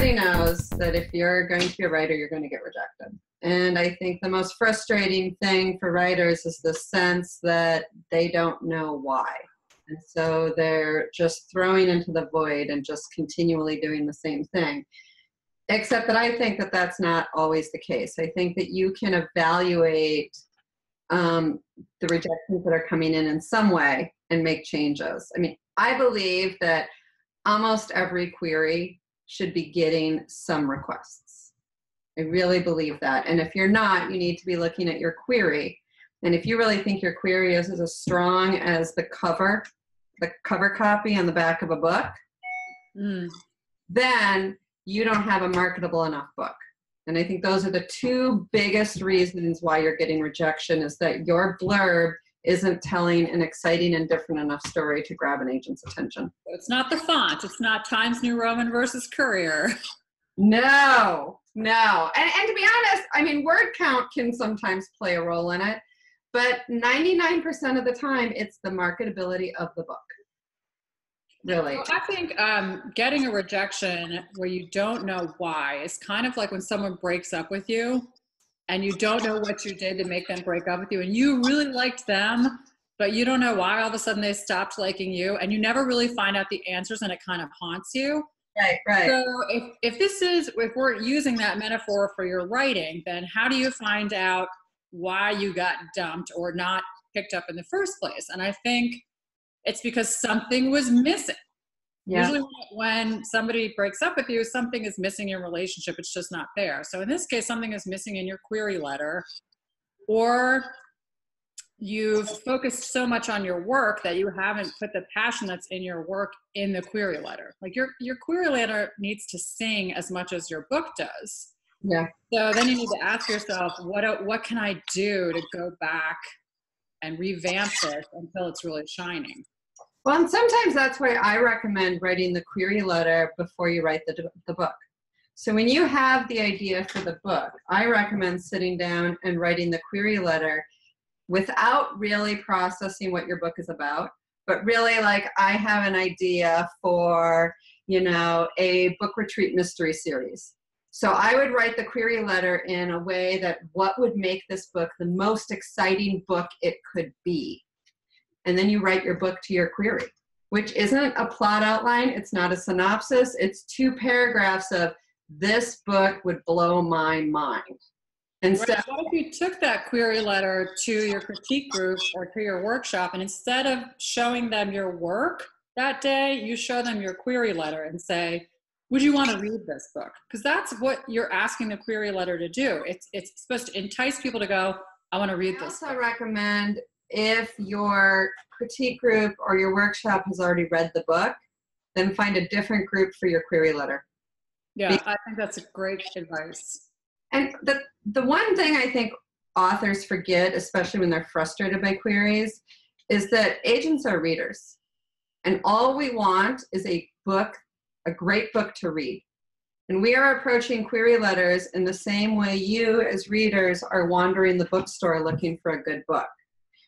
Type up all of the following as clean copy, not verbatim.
everybody knows that if you're going to be a writer, you're going to get rejected. And I think the most frustrating thing for writers is the sense that they don't know why. And so they're just throwing into the void and just continually doing the same thing. Except that I think that that's not always the case. I think that you can evaluate the rejections that are coming in some way and make changes. I mean, I believe that almost every query should be getting some requests. I really believe that. And if you're not, you need to be looking at your query. And if you really think your query is as strong as the cover copy on the back of a book, then you don't have a marketable enough book. And I think those are the two biggest reasons why you're getting rejection, is that your blurb isn't telling an exciting and different enough story to grab an agent's attention. It's not the font. It's not Times New Roman versus Courier. No, no. And to be honest, I mean, word count can sometimes play a role in it, but 99% of the time, it's the marketability of the book. Really. So I think getting a rejection where you don't know why is kind of like when someone breaks up with you and you don't know what you did to make them break up with you, and you really liked them, but you don't know why all of a sudden they stopped liking you, and you never really find out the answers, and it kind of haunts you. Right, right. So if we're using that metaphor for your writing, then how do you find out why you got dumped or not picked up in the first place? And I think it's because something was missing. Yeah. Usually when somebody breaks up with you, something is missing in your relationship. It's just not there. So in this case, something is missing in your query letter, or you've focused so much on your work that you haven't put the passion that's in your work in the query letter. Like your query letter needs to sing as much as your book does. Yeah. So then you need to ask yourself, what can I do to go back and revamp this until it's really shining? Well, and sometimes that's why I recommend writing the query letter before you write the book. So when you have the idea for the book, I recommend sitting down and writing the query letter without really processing what your book is about, but really like, I have an idea for, you know, a book retreat mystery series. So I would write the query letter in a way that what would make this book the most exciting book it could be. And then you write your book to your query, which isn't a plot outline. It's not a synopsis. It's 2 paragraphs of, this book would blow my mind. And so what if you took that query letter to your critique group or to your workshop, and instead of showing them your work that day, you show them your query letter and say, would you want to read this book? Because that's what you're asking the query letter to do. It's supposed to entice people to go, I want to read this. I also recommend, if your critique group or your workshop has already read the book, then find a different group for your query letter. Yeah, I think that's a great advice. And the one thing I think authors forget, especially when they're frustrated by queries, is that agents are readers. And all we want is a great book to read. And we are approaching query letters in the same way you as readers are wandering the bookstore looking for a good book.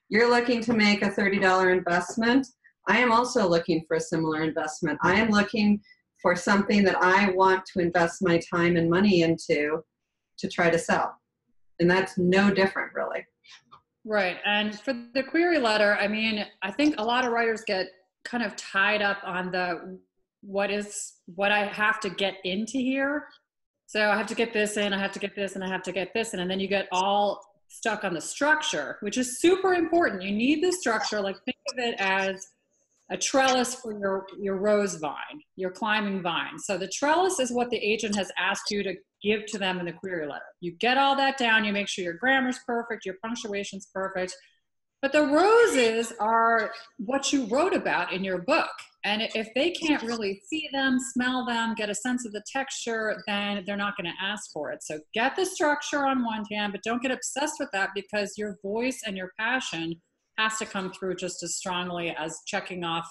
You're looking to make a $30 investment. I am also looking for a similar investment. I am looking for something that I want to invest my time and money into to try to sell. And that's no different, really. Right. And for the query letter, I mean, I think a lot of writers get kind of tied up on the what I have to get into here. So I have to get this in, I have to get this, and I have to get this in, and then you get all stuck on the structure, which is super important. You need the structure. Like, think of it as a trellis for your rose vine, your climbing vine. So the trellis is what the agent has asked you to give to them in the query letter. You get all that down, you make sure your grammar's perfect, your punctuation's perfect, but the roses are what you wrote about in your book. And if they can't really see them, smell them, get a sense of the texture, then they're not going to ask for it. So get the structure on one hand, but don't get obsessed with that, because your voice and your passion has to come through just as strongly as checking off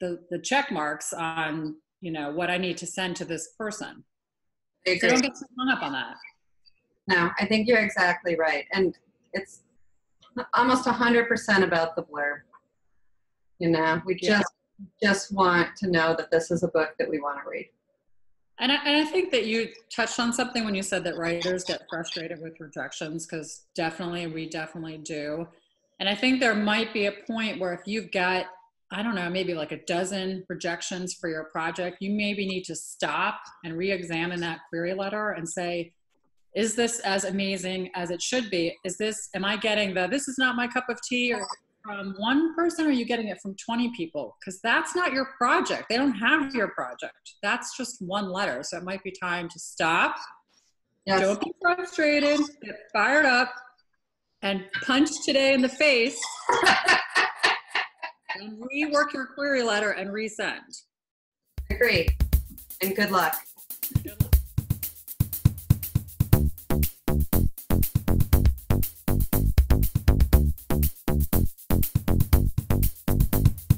the check marks on, you know, what I need to send to this person. So don't get so hung up on that. No, I think you're exactly right. And it's almost 100% about the blurb. You know, we just want to know that this is a book that we want to read. And I think that you touched on something when you said that writers get frustrated with rejections, because we definitely do. And I think there might be a point where if you've got, I don't know, maybe like 12 rejections for your project, you maybe need to stop and re-examine that query letter and say, is this as amazing as it should be? Is this, am I getting the, this is not my cup of tea, or from one person, or are you getting it from 20 people? Because that's not your project. They don't have your project. That's just one letter. So it might be time to stop. Yes. Don't be frustrated, get fired up, and punch today in the face. And rework your query letter and resend. Agreed. And good luck. Good luck.